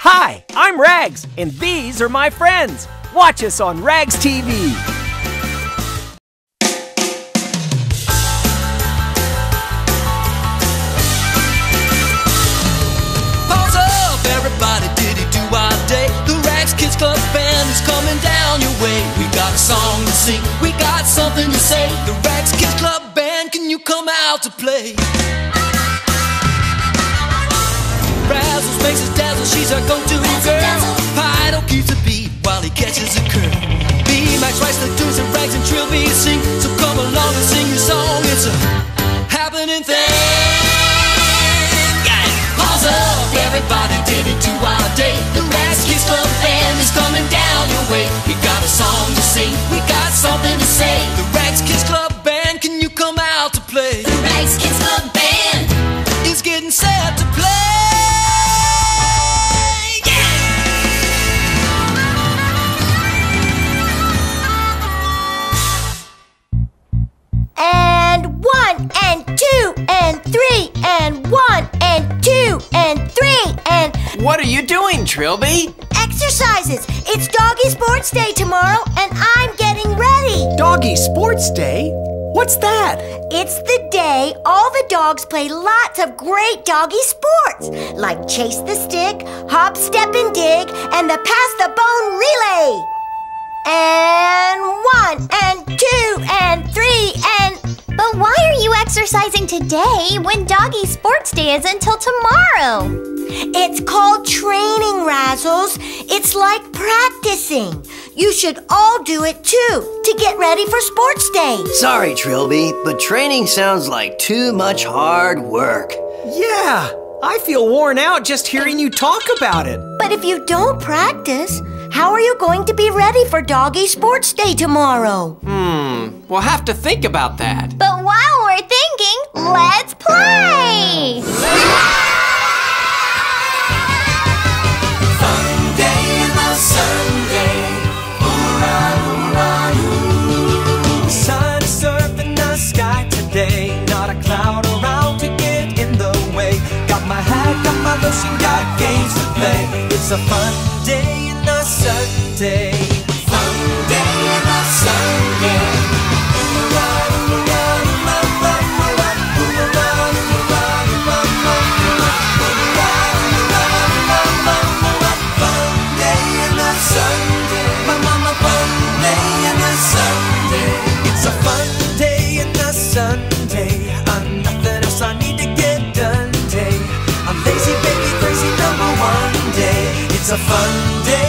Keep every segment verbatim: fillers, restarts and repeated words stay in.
Hi, I'm Raggs, and these are my friends. Watch us on Raggs T V. Paws up, everybody, did it do our day? The Raggs Kids Club Band is coming down your way. We got a song to sing, we got something to say. The Raggs Kids Club Band, can you come out to play? Razzles makes us dazzle, she's our go-to girl. Pido keeps a beat while he catches a curl. B-Max writes the tunes and Raggs and Trilby sing. So come along and sing your song, it's a happening thing. Yeah. Paws up, everybody, did it to our day. The Raggs Kids Club Band is coming down your way. We got a song to sing, we got something to say. The Raggs Kids Club Band, can you come out to play? The Raggs Kids Club Band is getting set to play. And one, and two, and three, and one, and two, and three, and... What are you doing, Trilby? Exercises. It's Doggy Sports Day tomorrow, and I'm getting ready. Doggy Sports Day? What's that? It's the day all the dogs play lots of great doggy sports, like chase the stick, hop, step, and dig, and the pass the bone relay. And one, and two, and three, and... But why are you exercising today when Doggy Sports Day is until tomorrow? It's called training, Razzles. It's like practicing. You should all do it, too, to get ready for Sports Day. Sorry, Trilby, but training sounds like too much hard work. Yeah, I feel worn out just hearing you talk about it. But if you don't practice, how are you going to be ready for Doggy Sports Day tomorrow? Hmm, we'll have to think about that. But while we're thinking, let's play! Fun day in the Sunday, hoorah, hoorah, hoo. The sun is surfing the sky today, not a cloud around to get in the way. Got my hat, got my lotion, got games to play. It's a fun day. Sunday, fun day in the Sunday. Hoorah, hoorah, hoorah, hoorah, hoorah, hoorah, hoorah, hoorah, fun day in the Sunday. My mama, fun day in the Sunday. It's a fun day in the Sunday. I'm nothing else I need to get done day. I'm lazy, baby, crazy, number one day. It's a fun day.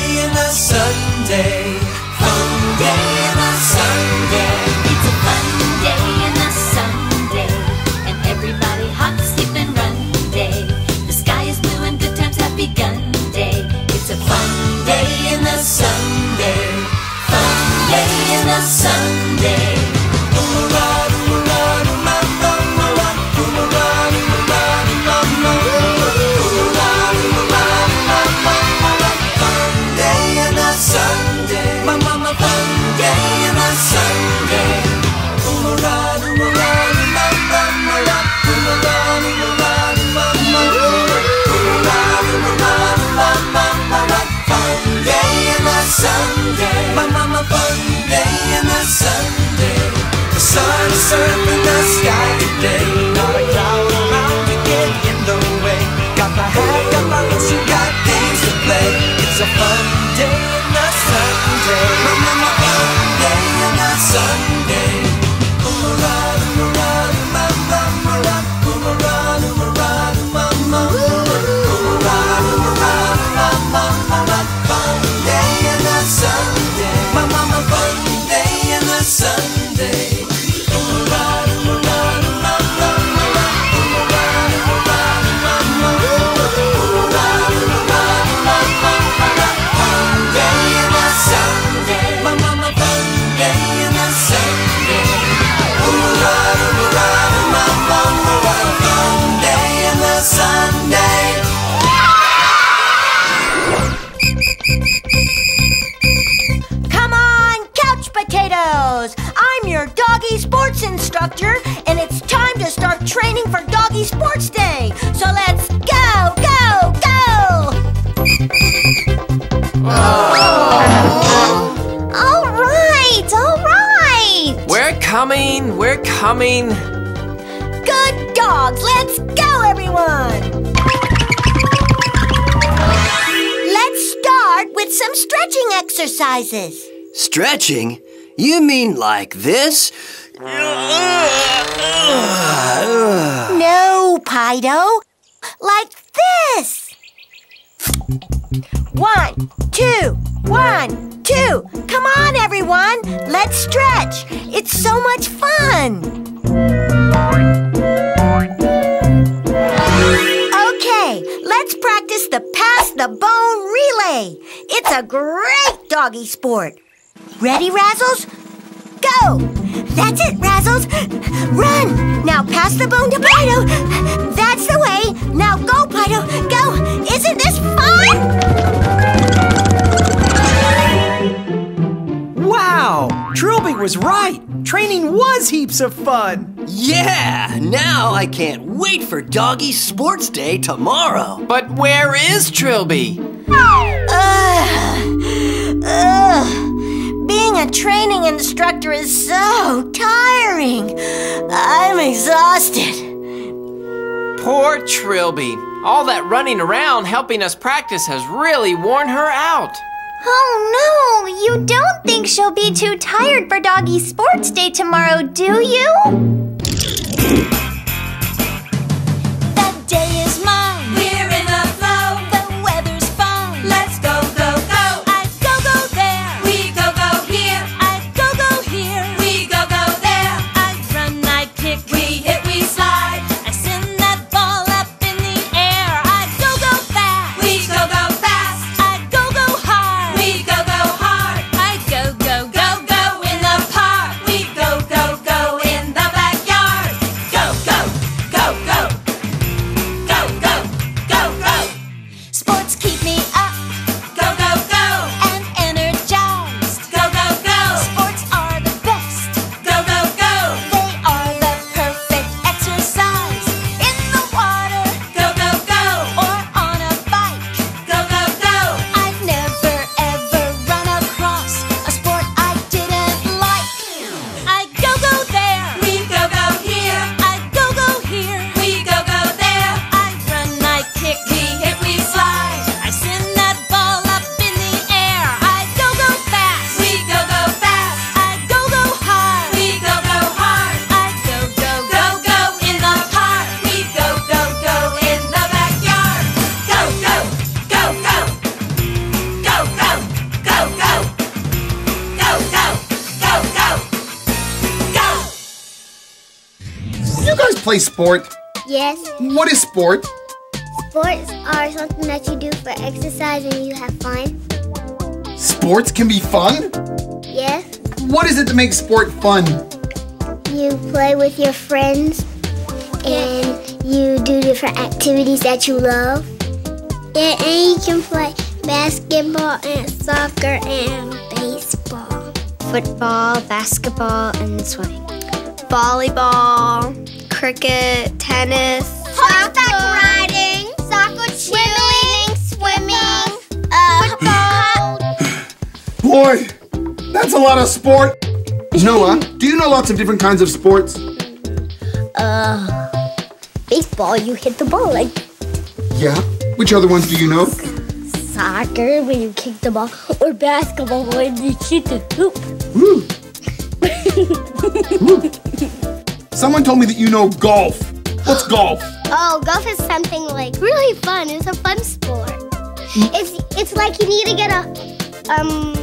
Sunday, fun day in the Sunday. It's a fun day in the Sunday, and everybody hop, skip, and run day. The sky is blue and good times have begun day. It's a fun day in the Sunday, fun day in the Sunday. Sunday, my mama, fun day in the Sunday. The sun is surfing the sky today. Not a cloud around to get in the way. Got my hat, got my lotion, got games to play. It's a fun day in the Sunday. My mama, fun day in the Sunday. Instructor, and it's time to start training for Doggy Sports Day. So let's go, go, go! coming, we're coming. Good dogs, let's go, everyone! Let's start with some stretching exercises. Stretching? You mean like this? No, Pido. Like this. One, two, one, two. Come on, everyone. Let's stretch. It's so much fun. Okay, let's practice the pass the bone relay. It's a great doggy sport. Ready, Razzles? Go! That's it, Razzles! Run! Now pass the bone to Pido! That's the way! Now go, Pido! Go! Isn't this fun? Wow! Trilby was right! Training was heaps of fun! Yeah! Now I can't wait for Doggy Sports Day tomorrow! But where is Trilby? Ugh! Ugh! Being a training instructor is so tiring. I'm exhausted. Poor Trilby. All that running around helping us practice has really worn her out. Oh, no. You don't think she'll be too tired for Doggy Sports Day tomorrow, do you? That day is mine. We're in the flow. The weather's fine. Let's go, go, go. Play sport? Yes. What is sport? Sports are something that you do for exercise and you have fun. Sports can be fun? Yes. What is it that makes sport fun? You play with your friends and you do different activities that you love. Yeah, and you can play basketball and soccer and baseball. Football, basketball, and swimming. Volleyball. Cricket, tennis, horseback riding, soccer, swimming, swimming, uh, football. Boy, that's a lot of sport. Noah, do you know lots of different kinds of sports? Uh, baseball, you hit the ball like. Yeah. Which other ones do you know? Soccer, when you kick the ball, or basketball, when you shoot the hoop. Ooh. Ooh. Someone told me that you know golf. What's golf? Oh, golf is something like really fun. It's a fun sport. It's it's like you need to get a um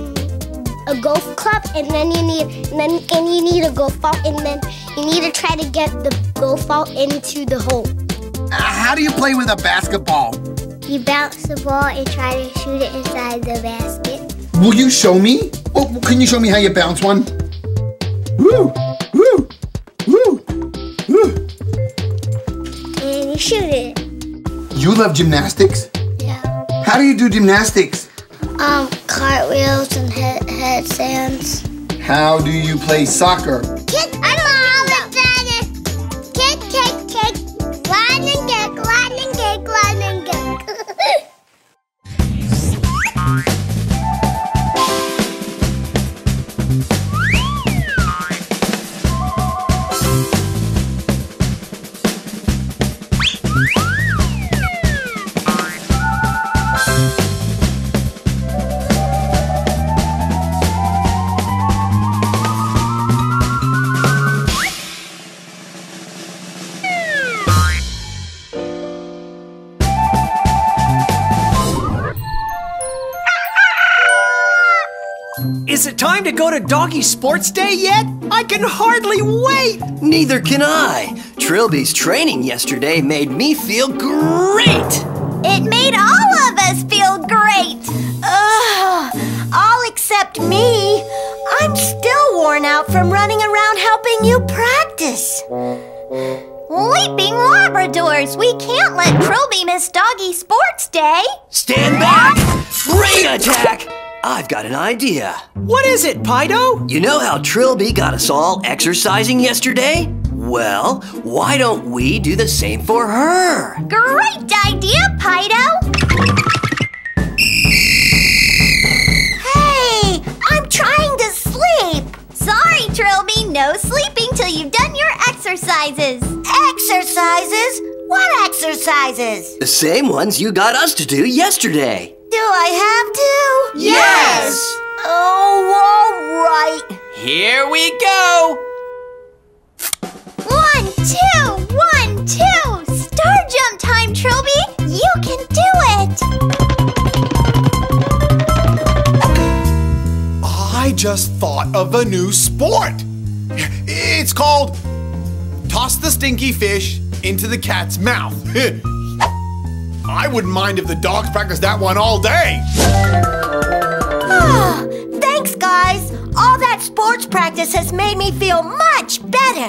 a golf club, and then you need and then and you need a golf ball, and then you need to try to get the golf ball into the hole. Uh, how do you play with a basketball? You bounce the ball and try to shoot it inside the basket. Will you show me? Oh, can you show me how you bounce one? Woo! Woo! Woo! Woo! And you shoot it. You love gymnastics? Yeah. How do you do gymnastics? Um, cartwheels and head headstands. How do you play soccer? Kick, I don't know how to play it. Kick, kick, kick. Run and kick, run and kick, run and kick. Is it time to go to Doggy Sports Day yet? I can hardly wait! Neither can I. Trilby's training yesterday made me feel great! It made all of us feel great! Ugh, all except me. I'm still worn out from running around helping you practice. Leaping Labradors, we can't let Trilby miss Doggy Sports Day! Stand back! Rain attack! I've got an idea. What is it, Pido? You know how Trilby got us all exercising yesterday? Well, why don't we do the same for her? Great idea, Pido! Hey, I'm trying to sleep. Sorry, Trilby, no sleeping till you've done your exercises. Exercises? What exercises? The same ones you got us to do yesterday. Do I have to? Yes! Oh, all right. Here we go. One, two, one, two. Star jump time, Trilby. You can do it. I just thought of a new sport. It's called Toss the Stinky Fish into the Cat's Mouth. I wouldn't mind if the dogs practiced that one all day. Oh, thanks, guys. All that sports practice has made me feel much better.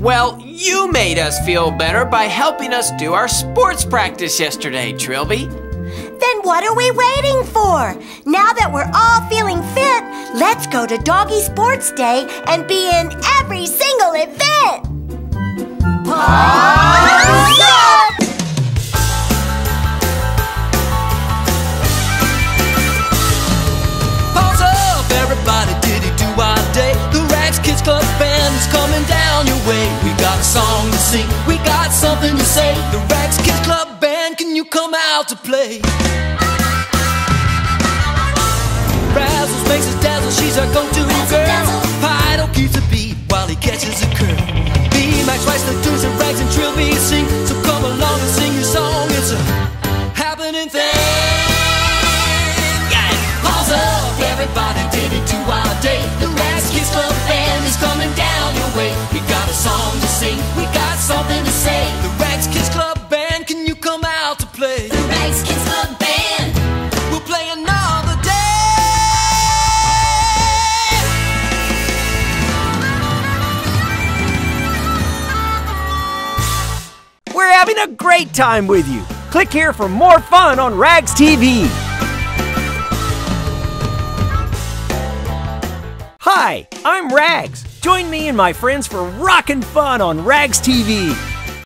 Well, you made us feel better by helping us do our sports practice yesterday, Trilby. Then what are we waiting for? Now that we're all feeling fit, let's go to Doggy Sports Day and be in every single event. Pause! Everybody, diddy-do our day. The Raggs Kids Club Band is coming down your way. We got a song to sing, we got something to say. The Raggs Kids Club Band, can you come out to play? Razzles makes us dazzle, she's our go-to girl. Pido keeps a beat while he catches a curl. B-Max writes the tunes and Raggs and Trilby sing. So come along and sing your song, it's a happening thing. Up. Everybody did it to our day. The Raggs Kids Club Band is coming down your way. We got a song to sing, we got something to say. The Raggs Kids Club Band, can you come out to play? The Raggs Kids Club Band, we'll play another day. We're having a great time with you. Click here for more fun on Raggs T V. Hi, I'm Raggs. Join me and my friends for rockin' fun on Raggs T V.